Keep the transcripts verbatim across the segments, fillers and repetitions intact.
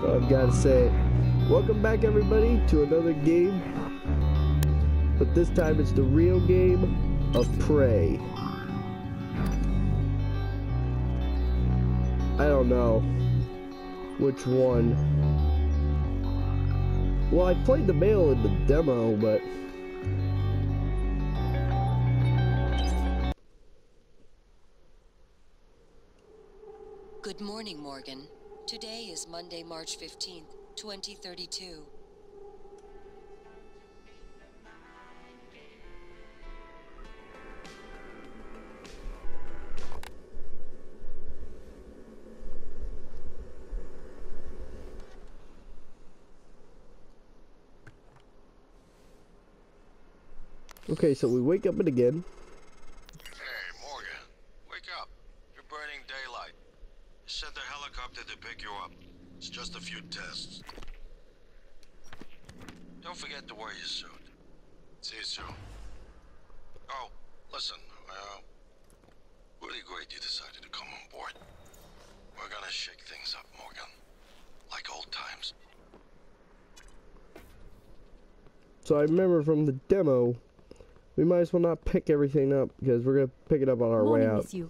That's all I've got to say. Welcome back, everybody, to another game. But this time it's the real game of Prey. I don't know which one. Well, I played the male in the demo, but... Good morning, Morgan. Today is Monday, March fifteenth, twenty thirty-two. Okay, so we wake up and again. So I remember from the demo, we might as well not pick everything up because we're gonna pick it up on our Morning, way out. Miss you.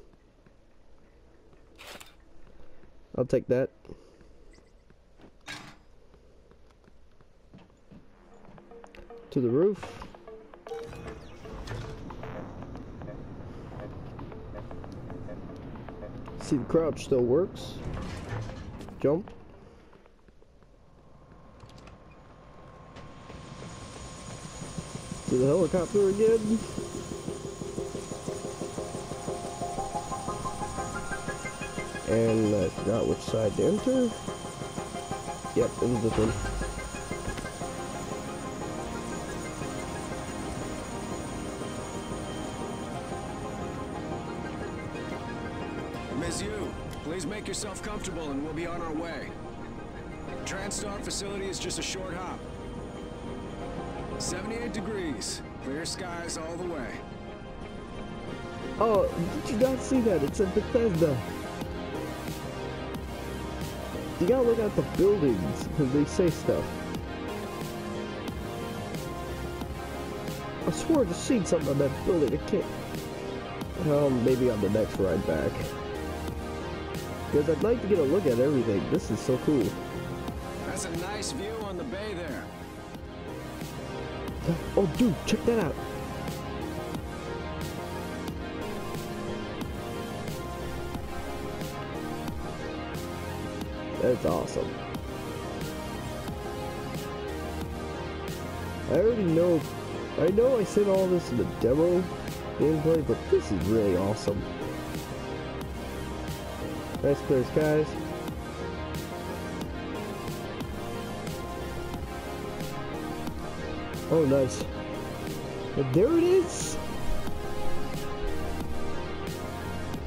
I'll take that. To the roof. See, the crouch still works. Jump. To the helicopter again. And I forgot which side to enter. Yep, it was this one. Miss Yu, please make yourself comfortable and we'll be on our way. TransStar facility is just a short hop. seventy-eight degrees, clear skies all the way. Oh, did you not see that? It's at Bethesda. You gotta look at the buildings because they say stuff. I swore to see something on that building. I can't. Well, maybe on the next ride back. Because I'd like to get a look at everything. This is so cool. That's a nice view on the bay there. Oh, dude, check that out. That's awesome. I already know. I know I said all this in the demo gameplay, but this is really awesome. Nice clear skies. Oh, nice. And there it is.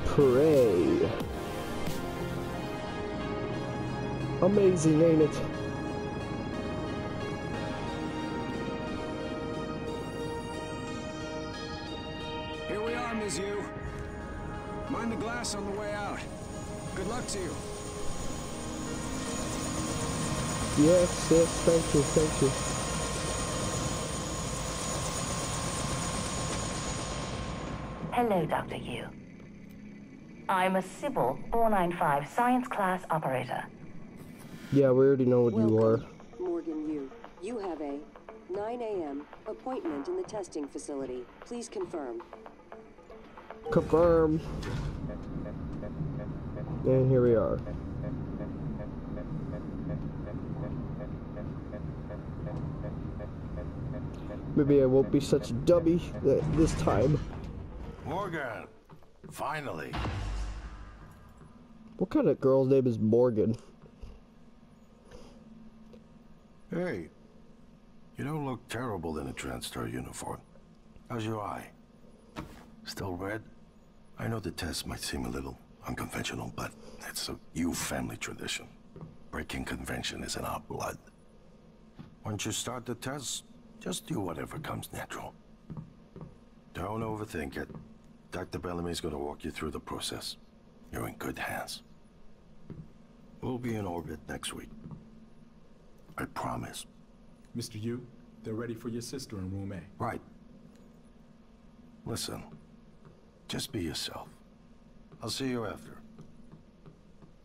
Prey. Amazing, ain't it? Here we are, Miss Yu. Mind the glass on the way out. Good luck to you. Yes, yes, thank you, thank you. Hello, Doctor Yu. I'm a Sybil, four nine five, science class operator. Yeah, we already know what Welcome, you are. Morgan Yu. You have a nine A M appointment in the testing facility. Please confirm. Confirm. And here we are. Maybe I won't be such a dummy this time. Morgan, finally. What kind of girl's name is Morgan? Hey, you don't look terrible in a TransStar uniform. How's your eye? Still red? I know the test might seem a little unconventional, but it's a Yu family tradition. Breaking convention is in our blood. Once you start the test, just do whatever comes natural. Don't overthink it. Doctor Bellamy's gonna walk you through the process. You're in good hands. We'll be in orbit next week. I promise. Mister Yu, they're ready for your sister in room A. Right. Listen, just be yourself. I'll see you after.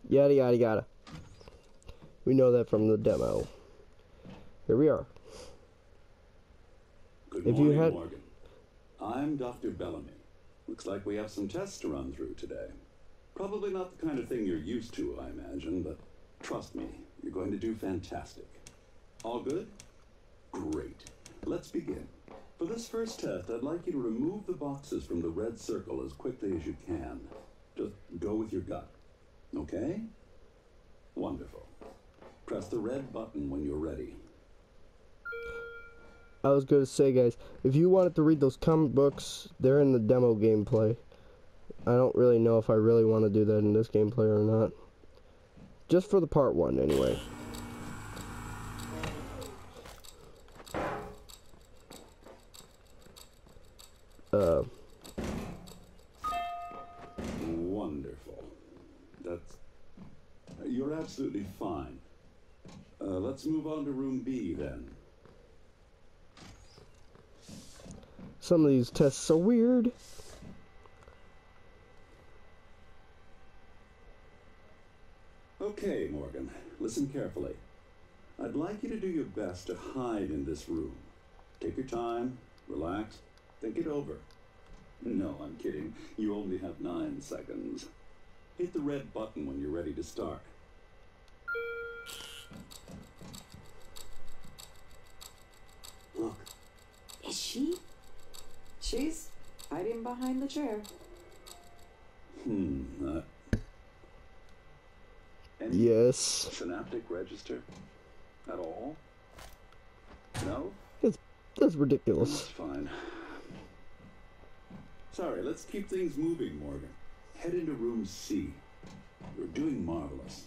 Yada, yada, yada. We know that from the demo. Here we are. Good if morning, you had... Morgan. I'm Doctor Bellamy. Looks like we have some tests to run through today. Probably not the kind of thing you're used to, I imagine, but trust me, you're going to do fantastic. All good? Great. Let's begin. For this first test, I'd like you to remove the boxes from the red circle as quickly as you can. Just go with your gut. Okay? Wonderful. Press the red button when you're ready. I was going to say, guys, if you wanted to read those comic books, they're in the demo gameplay. I don't really know if I really want to do that in this gameplay or not. Just for the part one, anyway. Uh. Wonderful. That's... You're absolutely fine. Uh, let's move on to room B, then. Some of these tests are weird. Okay, Morgan, listen carefully. I'd like you to do your best to hide in this room. Take your time, relax, think it over. No, I'm kidding. You only have nine seconds. Hit the red button when you're ready to start. Look. Is she? She's hiding behind the chair. Hmm. Uh, any yes. Synaptic register? At all? No? That's, that's ridiculous. That's fine. Sorry, let's keep things moving, Morgan. Head into room C. You're doing marvelous.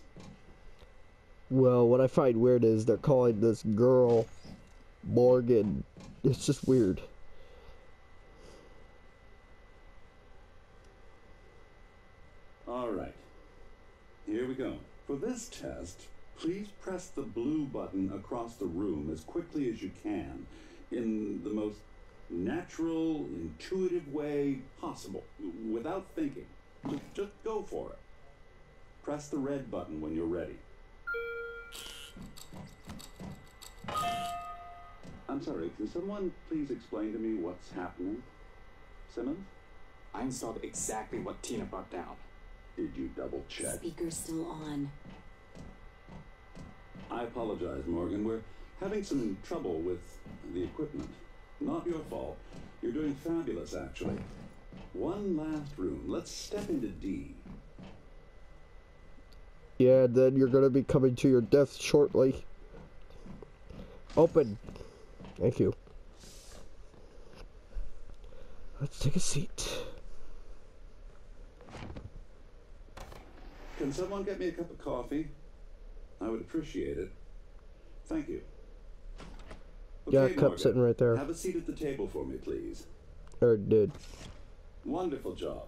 Well, what I find weird is they're calling this girl Morgan. It's just weird. Alright, here we go. For this test, please press the blue button across the room as quickly as you can, in the most natural, intuitive way possible, without thinking. Just go for it. Press the red button when you're ready. I'm sorry, can someone please explain to me what's happening? Simmons? I installed exactly what Tina brought down. Did you double check? Speaker's still on. I apologize, Morgan. We're having some trouble with the equipment. Not your fault. You're doing fabulous, actually. One last room. Let's step into D. Yeah, then you're going to be coming to your death shortly. Open. Thank you. Let's take a seat. Can someone get me a cup of coffee? I would appreciate it. Thank you. Okay, yeah, a cup Morgan, sitting right there. Have a seat at the table for me, please. Or did. Wonderful job.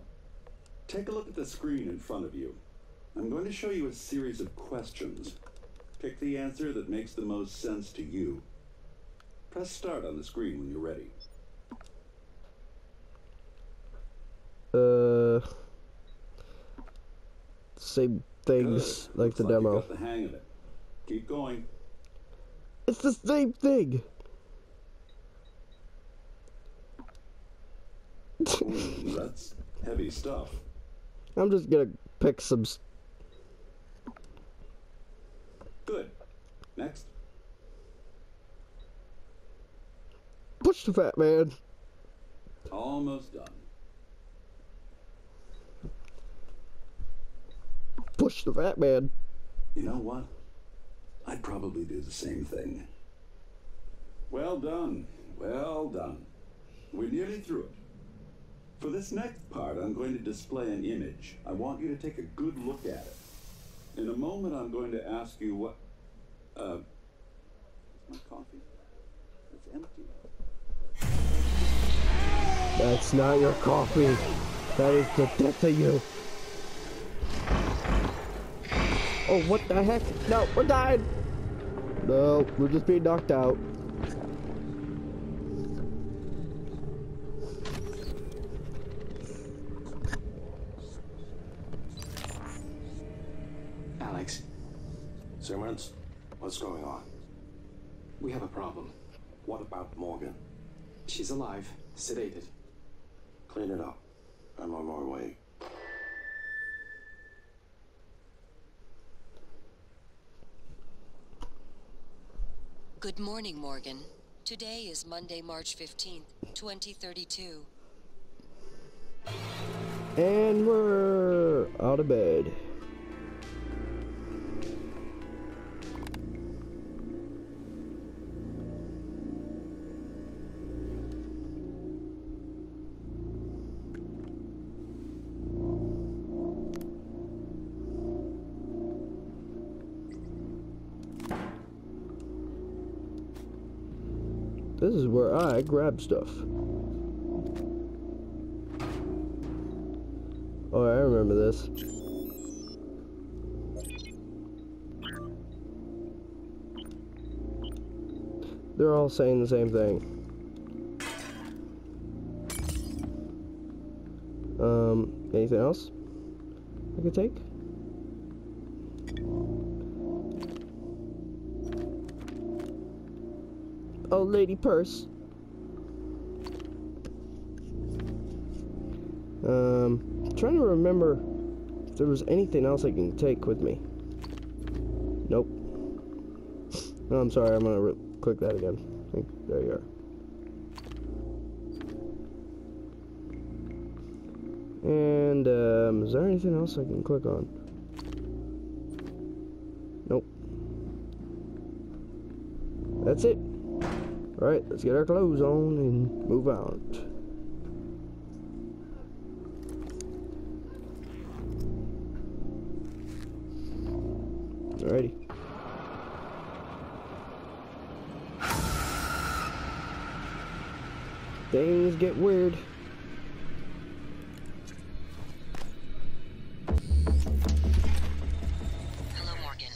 Take a look at the screen in front of you. I'm going to show you a series of questions. Pick the answer that makes the most sense to you. Press start on the screen when you're ready. Uh... Same things Good. Like the Looks demo. Like you got the hang of it. Keep going. It's the same thing. Ooh, that's heavy stuff. I'm just gonna pick some. Good. Next. Push the fat man. Almost done. Push the fat man. You know what? I'd probably do the same thing. Well done. Well done. We're nearly through it. For this next part, I'm going to display an image. I want you to take a good look at it. In a moment, I'm going to ask you what... Uh... Where's my coffee? It's empty. That's not your coffee. That is the death of you. Oh, what the heck? No, we're dying! No, we're just being knocked out. Alex. Simmons, what's going on? We have a problem. What about Morgan? She's alive, sedated. Clean it up. I'm on my way. Good morning, Morgan. Today is Monday, March fifteenth, twenty thirty-two. And we're out of bed. This is where I grab stuff. Oh, I remember this. They're all saying the same thing. Um, anything else I could take? Oh, lady purse. Um, trying to remember if there was anything else I can take with me. Nope. No, I'm sorry. I'm gonna click that again. I think, there you are. And um, is there anything else I can click on? Nope. That's it. Alright, let's get our clothes on and move out. Alrighty. Things get weird. Hello, Morgan.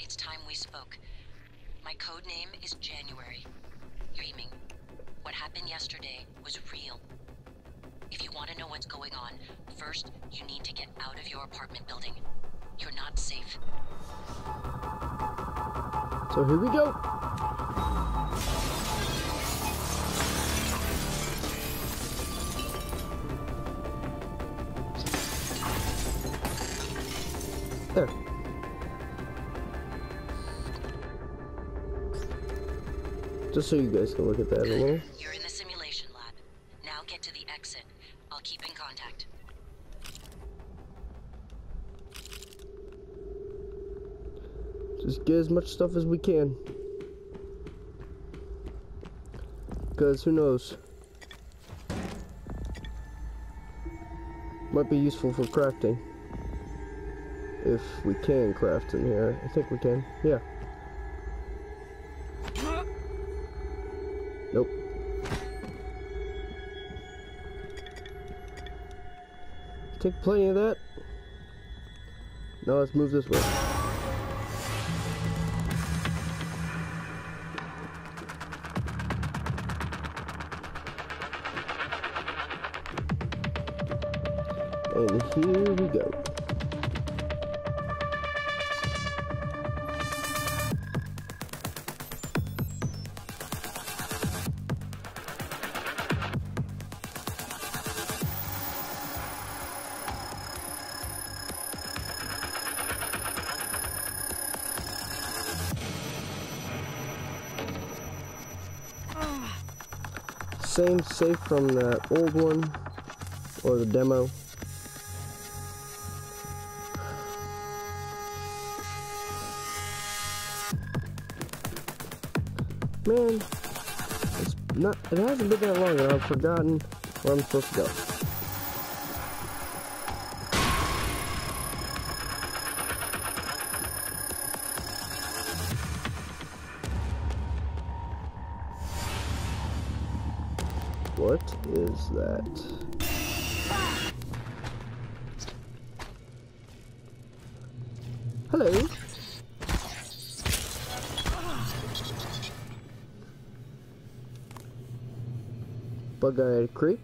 It's time we spoke. My code name is January. Dreaming. What happened yesterday was real. If you want to know what's going on, first you need to get out of your apartment building. You're not safe. So here we go. There. Just so you guys can look at that a little. You're in the simulation lab. Now get to the exit. I'll keep in contact. Just get as much stuff as we can. Because who knows? Might be useful for crafting. If we can craft in here. I think we can. Yeah. Nope. Take plenty of that. Now let's move this way. And here we go. Same safe from the old one, or the demo. Man, it's not, it hasn't been that long and I've forgotten where I'm supposed to go. What is that? Hello. bug-eyed creep.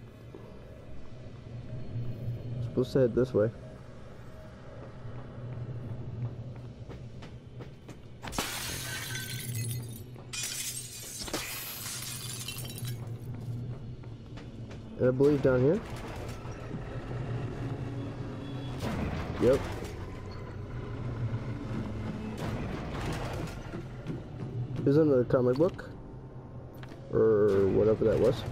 I'm supposed to head this way. And I believe down here. Yep. Here's another comic book. Or whatever that was.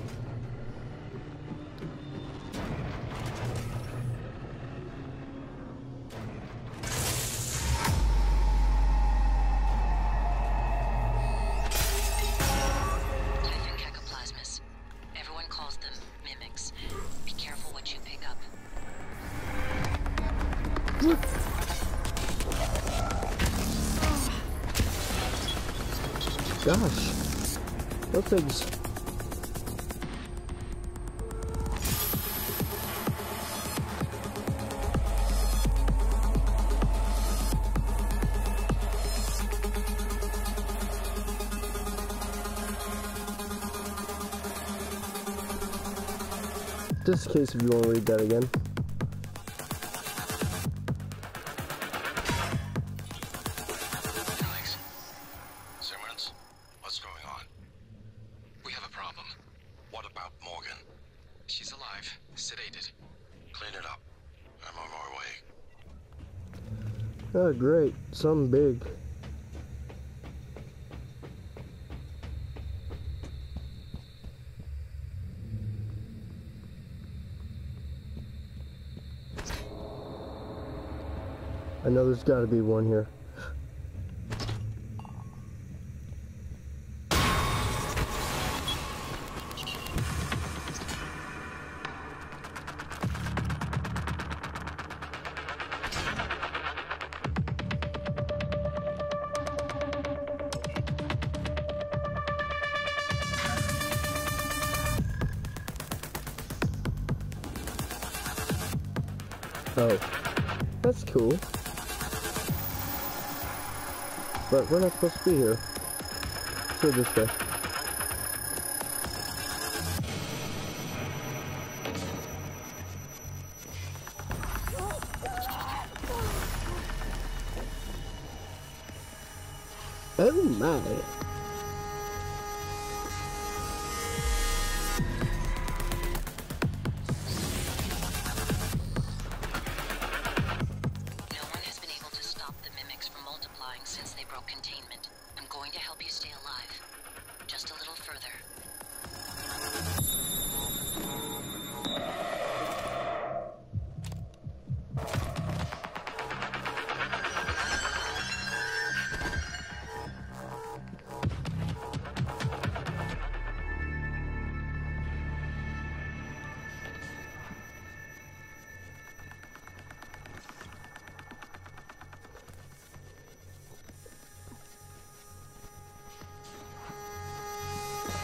Gosh, those things. Just in case if you want to read that again. Oh great, something big. I know there's gotta be one here. Oh, that's cool. But we're not supposed to be here. Let's go this way. Oh my.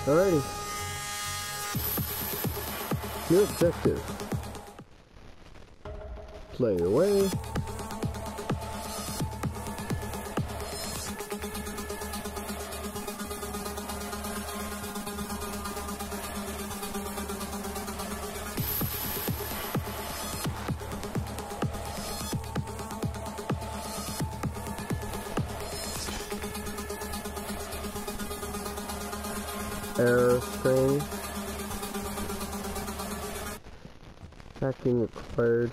Alrighty. New objective. Play away. Airframe. Hacking required.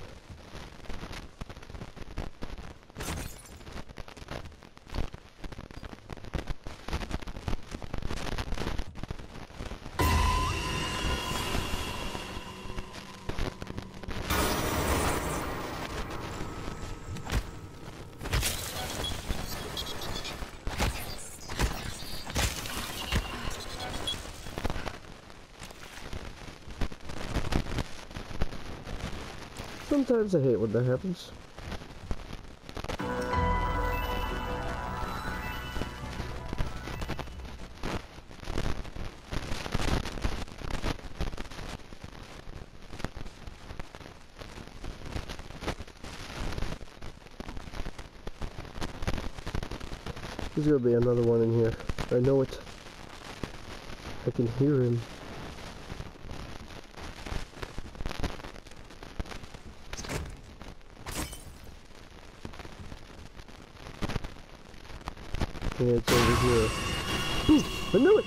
Sometimes I hate when that happens. There's gonna be another one in here. I know it. I can hear him. And it's over here. Boom! I knew it!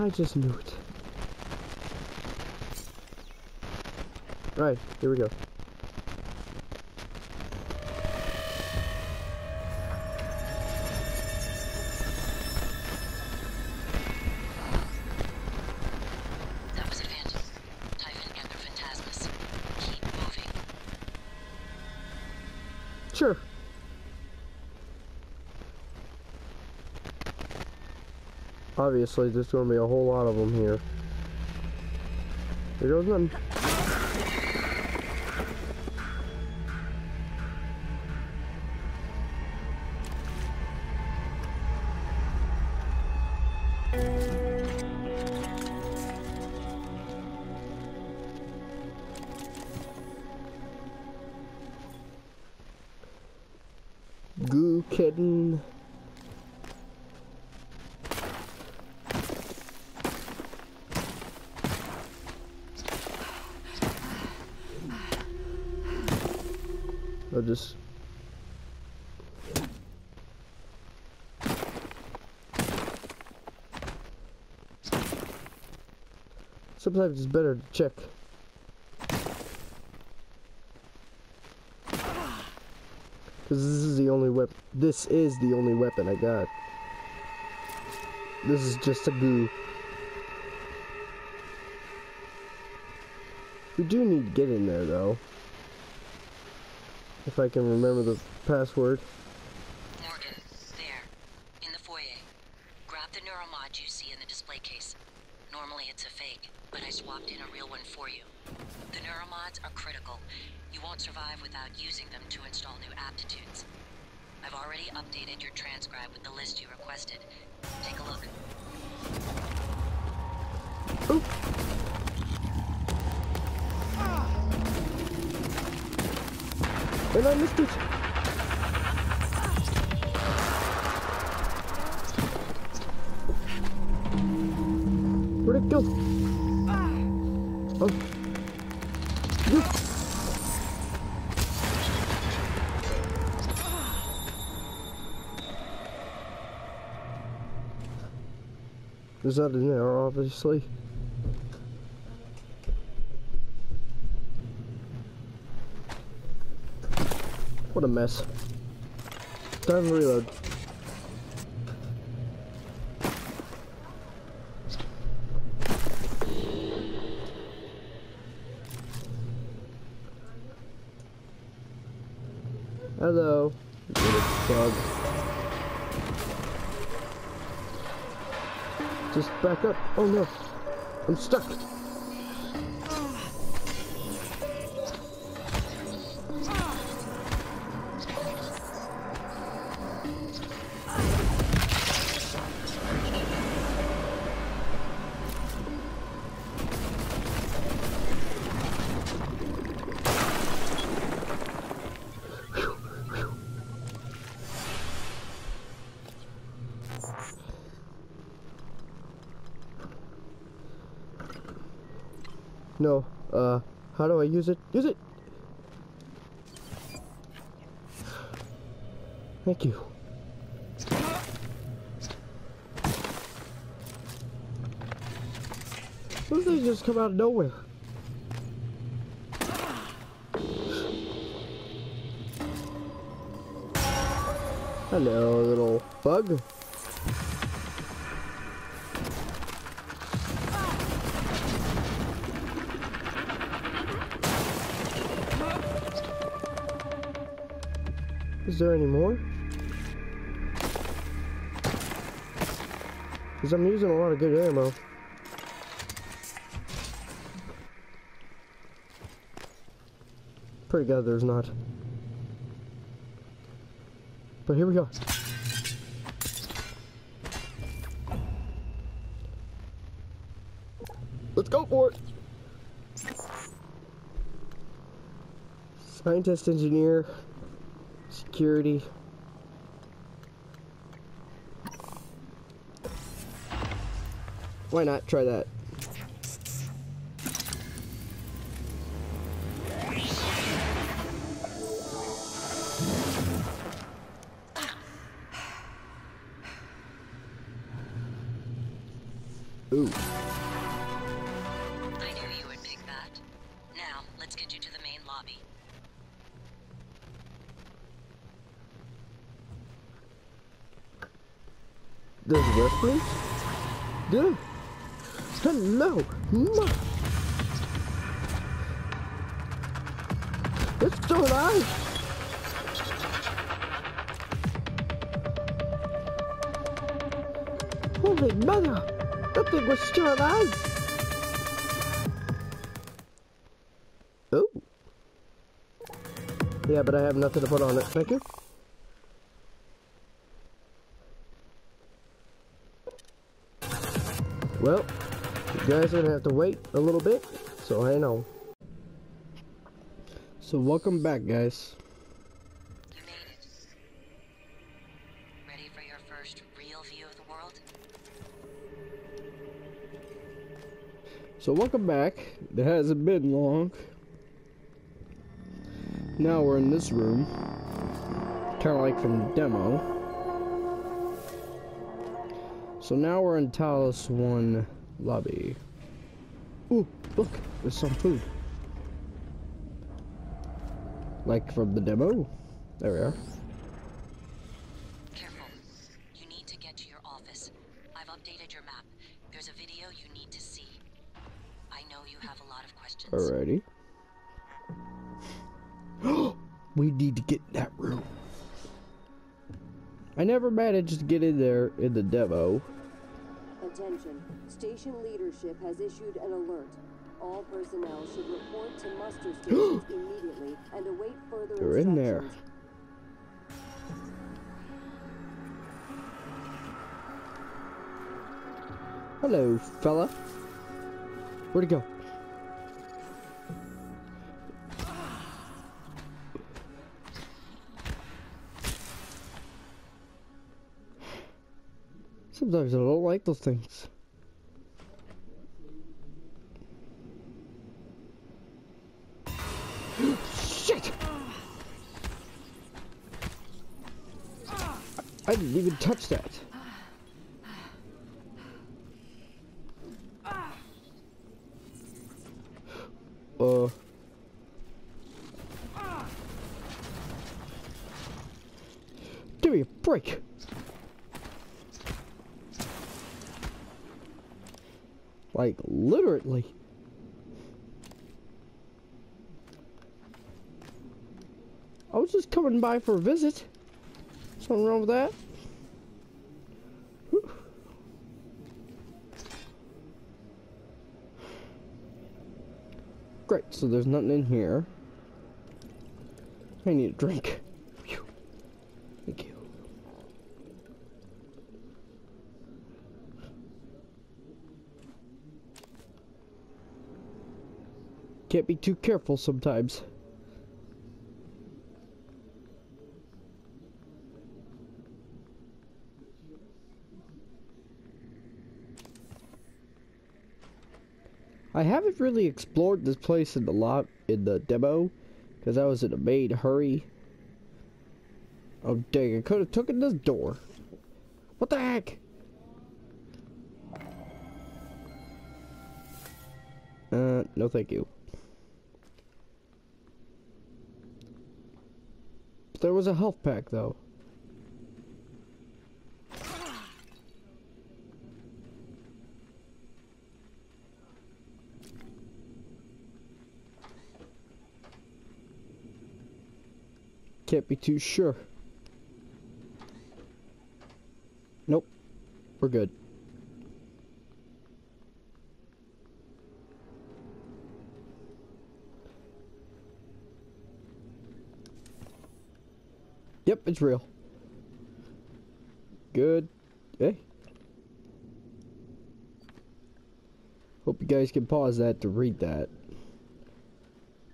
I just knew it. Alright, here we go. Sure. Obviously, there's going to be a whole lot of them here. There goes none. Goo kitten. I'll just sometimes it's better to check. Cause this is the only weapon. This is the only weapon I got. This is just a goo. We do need to get in there though. If I can remember the password. Morgan, there, in the foyer. Grab the neuromod you see in the display case. Normally it's a fake, but I swapped in a real one for you. The neuromods are critical. You won't survive without using them to install new aptitudes. I've already updated your transcribe with the list you requested. Take a look. Oop. Ah. And I missed it. Where'd it go? Ah. Oh. There's not in there, obviously. What a mess. Time to reload. Hello. Little bug. Just back up. Oh no. I'm stuck. No, uh, how do I use it? Use it! Thank you. Those things just come out of nowhere. Hello, little bug. Is there any more? Because I'm using a lot of good ammo. Pray God there's not. But here we go. Let's go for it! Scientist, engineer, security. Why not try that? Ooh. I knew you would pick that. Now, let's get you to the main lobby. There's reference? Duh. Hello. Ma. It's still alive. Holy mother. That thing was still alive. Oh. Yeah, but I have nothing to put on it. Thank you. Well, you guys are gonna have to wait a little bit, so hang on. So welcome back, guys. You made it. Ready for your first real view of the world? So welcome back. It hasn't been long. Now we're in this room, kind of like from the demo. So now we're in Talos one lobby. Ooh, look, there's some food. Like from the demo. There we are. Careful. You need to get to your office. I've updated your map. There's a video you need to see. I know you have a lot of questions. Alrighty. We need to get in that room. I never managed to get in there in the demo. Attention. Station leadership has issued an alert. All personnel should report to muster stations immediately and await further instructions. They're in there. Hello, fella. Where'd he go? Sometimes I don't like those things. Shit! I didn't even touch that. Uh. Give me a break. Like, literally. I was just coming by for a visit. Something wrong with that? Whew. Great, so there's nothing in here. I need a drink. Phew. Thank you. Can't be too careful sometimes. I haven't really explored this place in the lot in the demo because I was in a mad hurry. Oh dang, I could have taken this door. What the heck? Uh, no thank you. There was a health pack, though. Can't be too sure. Nope. We're good. Yep, it's real. Good. Hey. Hope you guys can pause that to read that.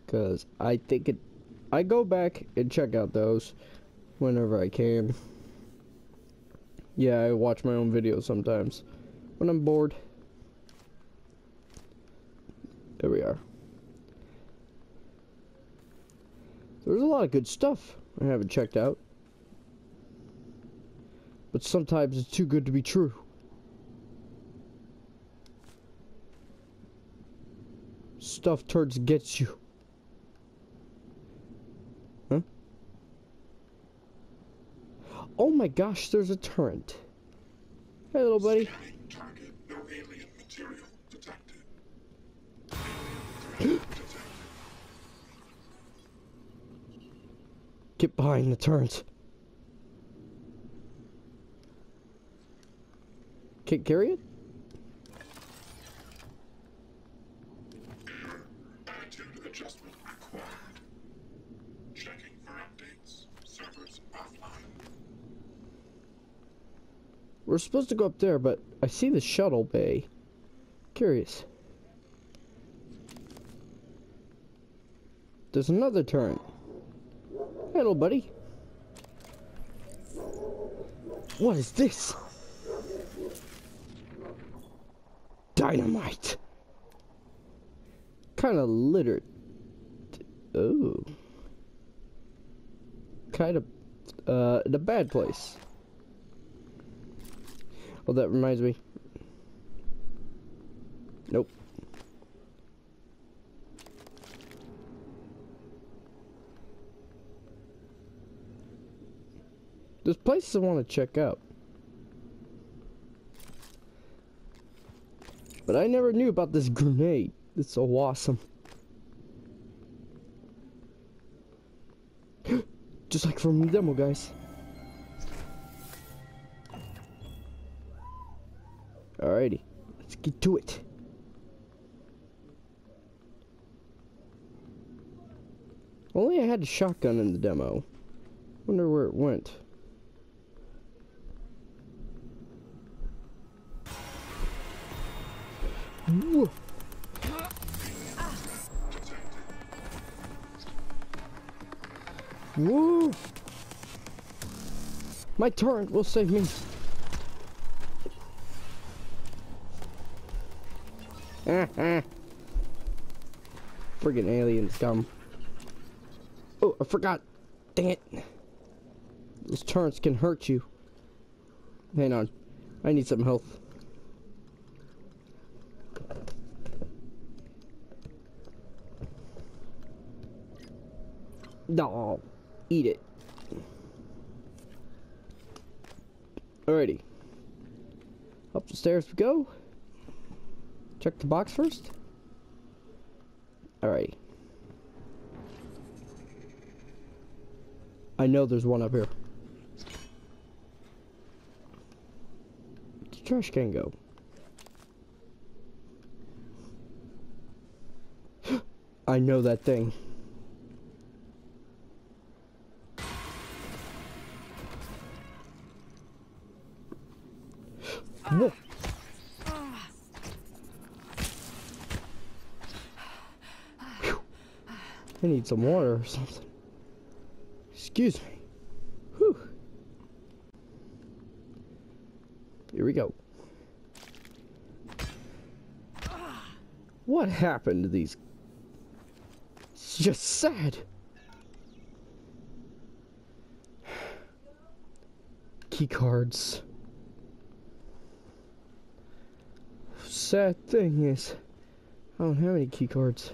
Because I think it... I go back and check out those whenever I can. Yeah, I watch my own videos sometimes when I'm bored. There we are. There's a lot of good stuff I haven't checked out. But sometimes it's too good to be true. Stuff turds gets you. Huh? Oh my gosh, there's a turret. Hey, little buddy. Scanning target. No alien material detected. Alien material detected. Get behind the turret. Can't carry it? Attitude adjustment required. Checking for updates. Servers offline. We're supposed to go up there, but I see the shuttle bay. Curious. There's another turret. Hey, little buddy. What is this? Dynamite. Kind of littered. Oh. Kind of, uh, in a bad place. Oh, that reminds me. Nope. There's places I want to check out. But I never knew about this grenade. It's so awesome. Just like from the demo, guys. Alrighty, let's get to it. Only I had a shotgun in the demo. Wonder where it went. Whoa. Woo! My turret will save me. Friggin' aliens dumb. Oh, I forgot. Dang it. Those turrets can hurt you. Hang on. I need some health. No. Eat it. Alrighty. Up the stairs we go. Check the box first. Alrighty. I know there's one up here. Where's the trash can go? I know that thing. Whoa. Whew. I need some water or something. Excuse me. Whew. Here we go. What happened to these? It's just sad. Key cards. Sad thing is, I don't have any key cards.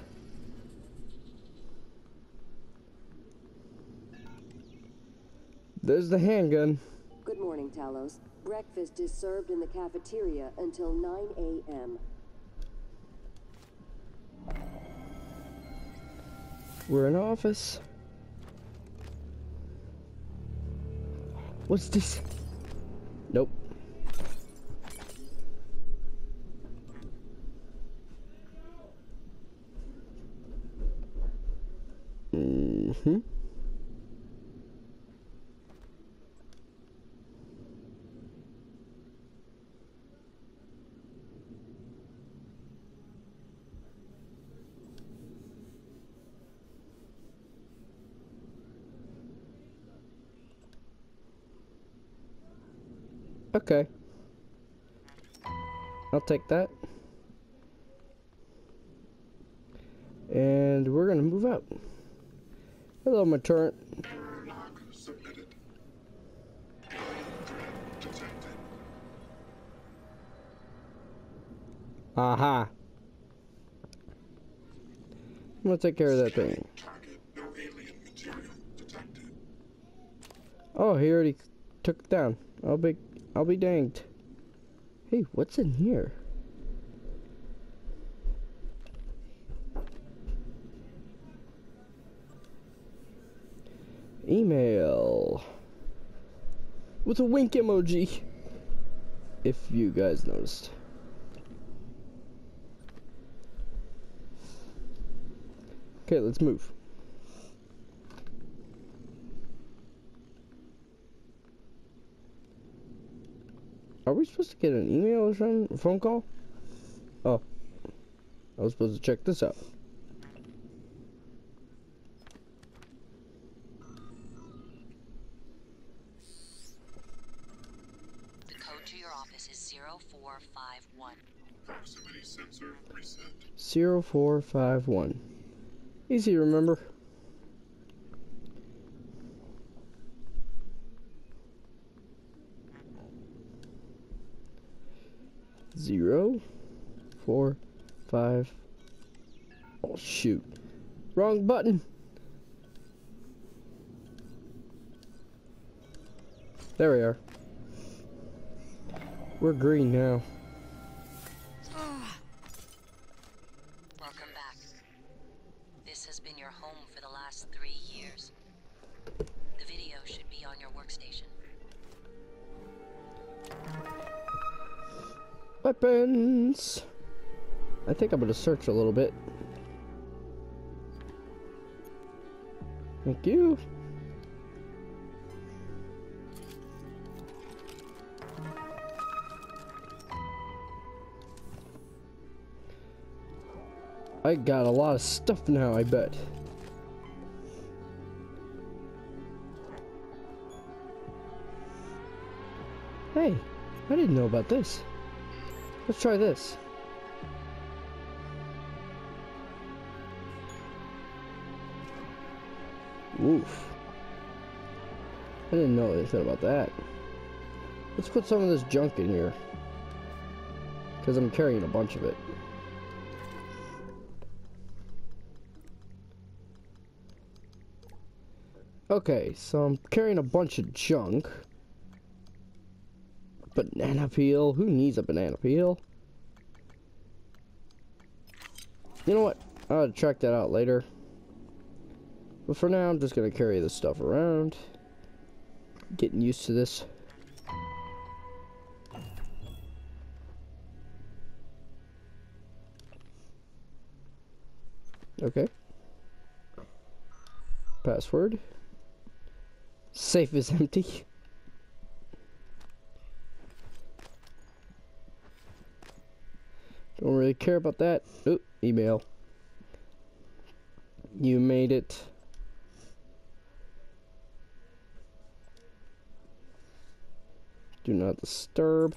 There's the handgun. Good morning, Talos. Breakfast is served in the cafeteria until nine A M We're in office. What's this? Nope. Mm-hmm. Okay. I'll take that. And we're going to move up. Hello, my turret. Aha. I'm going to take care of that thing. Oh, he already took it down. I'll be, I'll be danged. Hey, what's in here? Email with a wink emoji, if you guys noticed. Okay, let's move. Are we supposed to get an email or something? Phone call? Oh, I was supposed to check this out. zero four five one. Easy to remember. zero four five. Oh shoot. Wrong button. There we are. We're green now. Weapons. I think I'm going to search a little bit. Thank you. I got a lot of stuff now, I bet. Hey, I didn't know about this. Let's try this. Oof. I didn't know what they said about that. Let's put some of this junk in here, because I'm carrying a bunch of it. Okay, so I'm carrying a bunch of junk. Banana peel. Who needs a banana peel? You know what? I'll check that out later. But for now, I'm just going to carry this stuff around. Getting used to this. Okay. Password. Safe is empty. Don't really care about that. Oop, email. You made it. Do not disturb.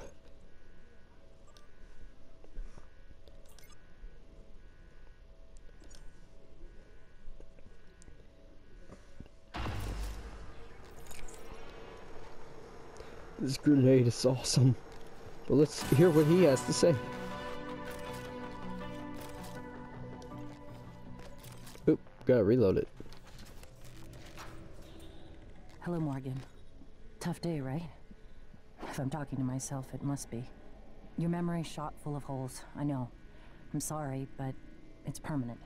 This grenade is awesome. But let's hear what he has to say. Gotta reload it. Hello, Morgan. Tough day, right? If I'm talking to myself, it must be. Your memory shot full of holes, I know. I'm sorry, but it's permanent.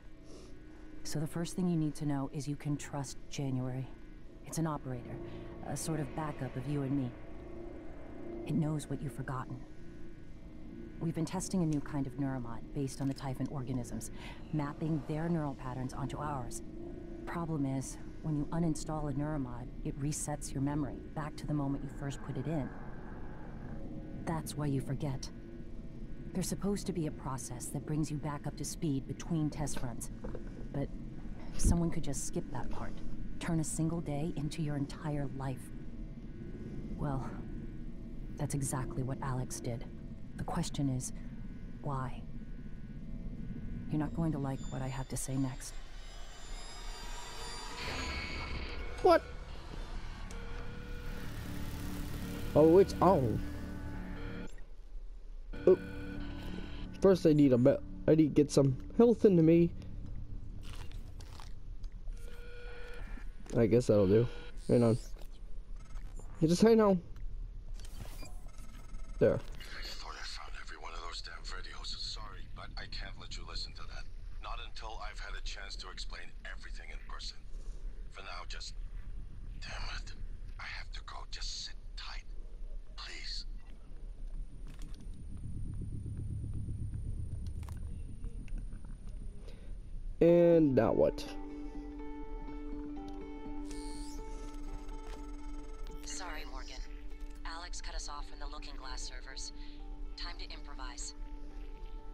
So the first thing you need to know is you can trust January. It's an operator, a sort of backup of you and me. It knows what you've forgotten. We've been testing a new kind of neuromod based on the Typhon organisms, mapping their neural patterns onto ours. Problem is, when you uninstall a neuromod, it resets your memory back to the moment you first put it in. That's why you forget. There's supposed to be a process that brings you back up to speed between test runs, but someone could just skip that part, turn a single day into your entire life. Well, that's exactly what Alex did. The question is, why? You're not going to like what I have to say next. What? Oh, it's on. Oh. First, I need a I need to get some health into me. I guess that'll do. Hang on. You just hang on. There. I thought I found every one of those damn videos. Sorry, but I can't let you listen to that. Not until I've had a chance to explain everything in person. For now, just... Damn it. I have to go. Just sit tight. Please. And now what? Sorry, Morgan. Alex cut us off from the Looking Glass servers. Time to improvise.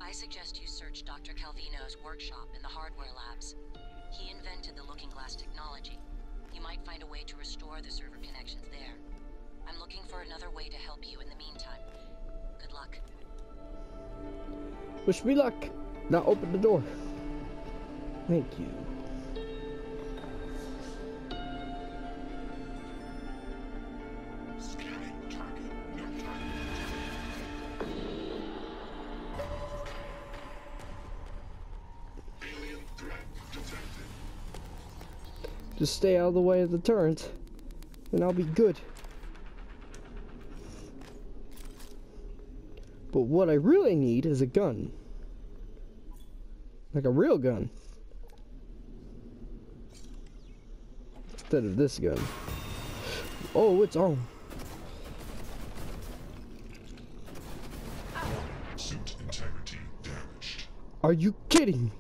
I suggest you search Doctor Calvino's workshop in the hardware labs. He invented the Looking Glass technology. You might find a way to restore the server connections there. I'm looking for another way to help you in the meantime. Good luck. Wish me luck. Now open the door. Thank you. Just stay out of the way of the turret, and I'll be good. But what I really need is a gun. Like a real gun. Instead of this gun. Oh, it's on. Suit integrity damaged. Are you kidding me?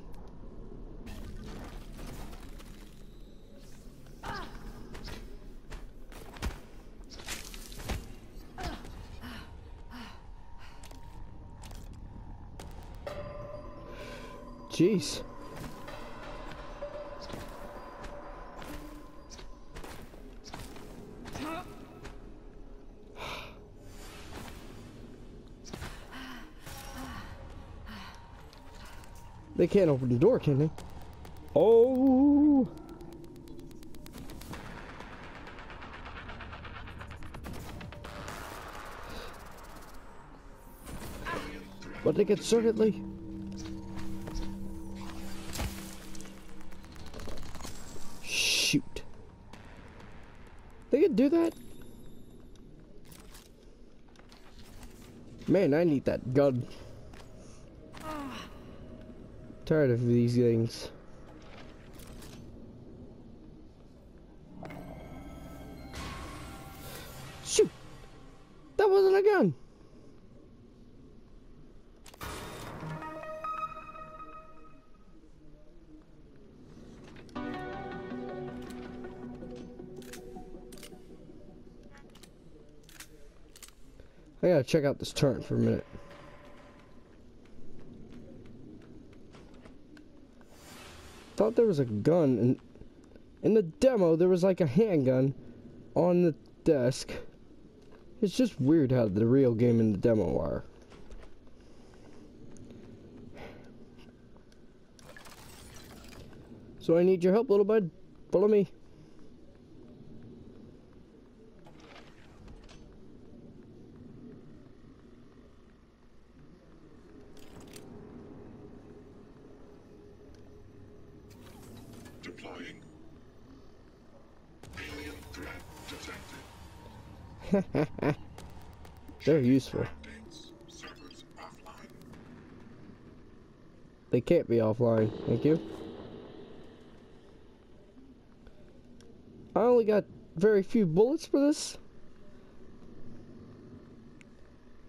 Jeez. They can't open the door, can they? Oh. But they could certainly. They could do that? Man, I need that gun. Tired of these things. Shoot! That wasn't a gun! I gotta check out this turret for a minute. Thought there was a gun, and in the demo there was like a handgun on the desk. It's just weird how the real game and the demo are. So I need your help, little bud. Follow me. They're useful. They can't be offline. Thank you. I only got very few bullets for this.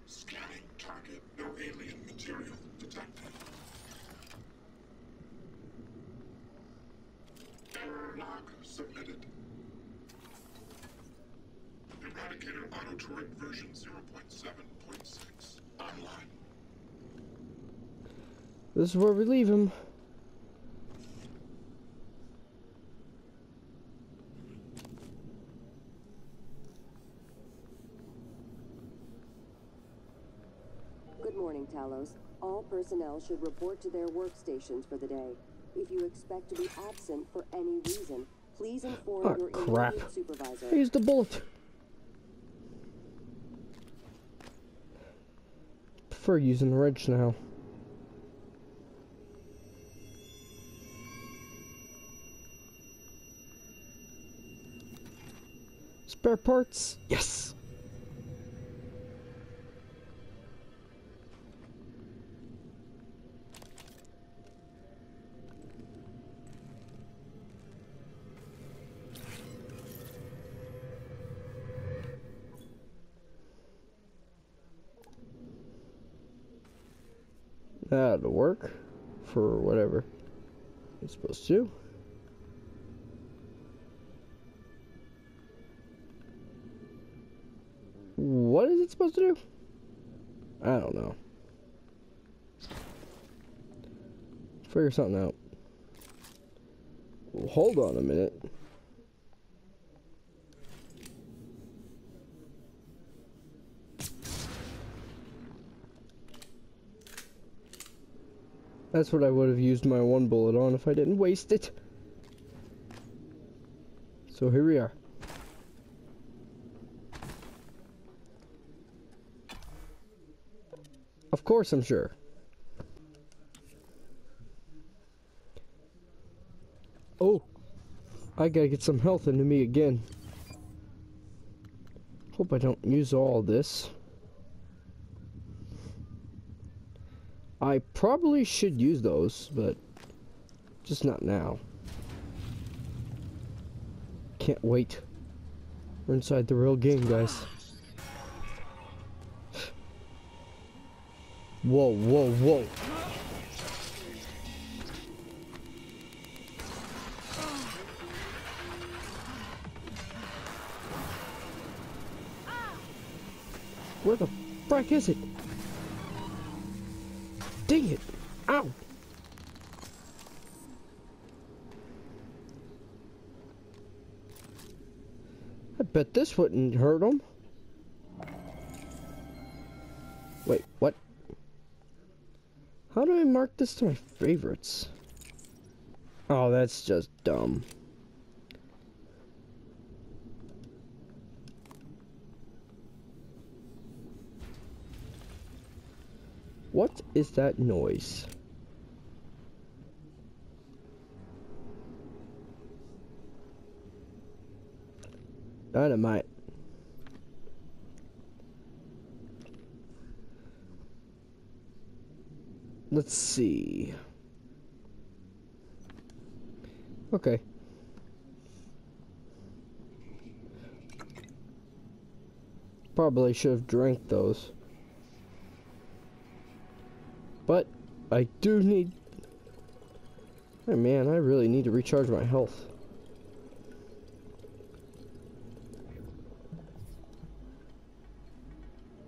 Scanning target. No alien material detected. Error log submitted. Eradicator auto turret version zero point seven point six online. This is where we leave him. Good morning, Talos. All personnel should report to their workstations for the day. If you expect to be absent for any reason, please inform oh, your crap. immediate supervisor. I used the bullet. Prefer using the wrench now. Spare parts? Yes! That'll work for whatever it's supposed to. What is it supposed to do? I don't know. Figure something out. Well, hold on a minute. That's what I would have used my one bullet on if I didn't waste it. So here we are. Of course, I'm sure. Oh, I gotta get some health into me again. Hope I don't use all this. I probably should use those, but just not now. Can't wait. We're inside the real game, guys. Whoa, whoa, whoa. Where the frick is it? Dang it. Ow. I bet this wouldn't hurt him. Wait, what? How do I mark this to my favorites? Oh, that's just dumb. What is that noise? Dynamite. Let's see. Okay. Probably should have drank those. But I do need... Oh man, I really need to recharge my health.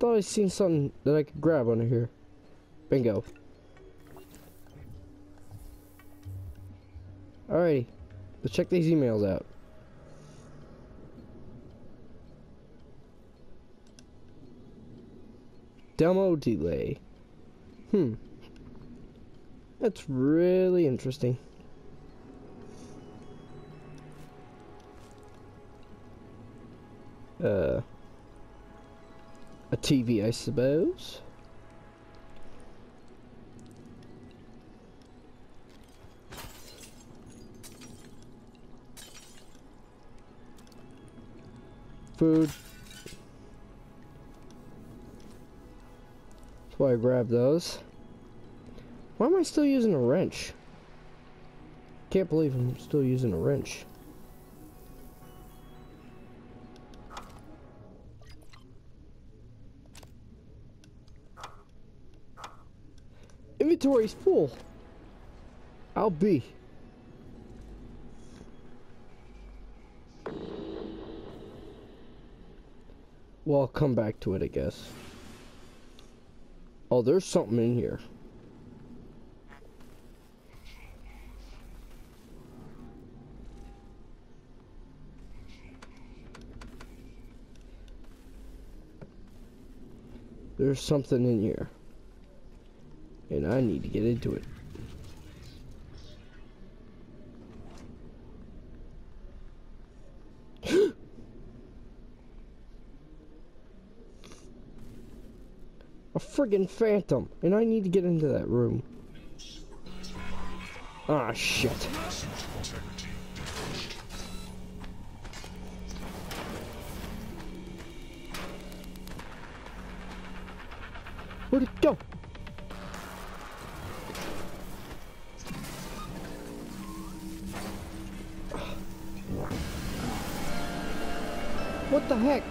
Thought I seen something that I could grab under here. Bingo. Alrighty, let's check these emails out. Demo delay. Hmm. That's really interesting. Uh, a T V, I suppose. Food. That's why I grabbed those. Why am I still using a wrench? Can't believe I'm still using a wrench. Inventory's full. I'll be. Well, I'll come back to it, I guess. Oh, there's something in here. There's something in here. and I need to get into it. A friggin' phantom, and I need to get into that room. Ah, shit. Where'd it go? What the heck?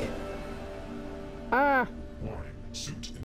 Ah!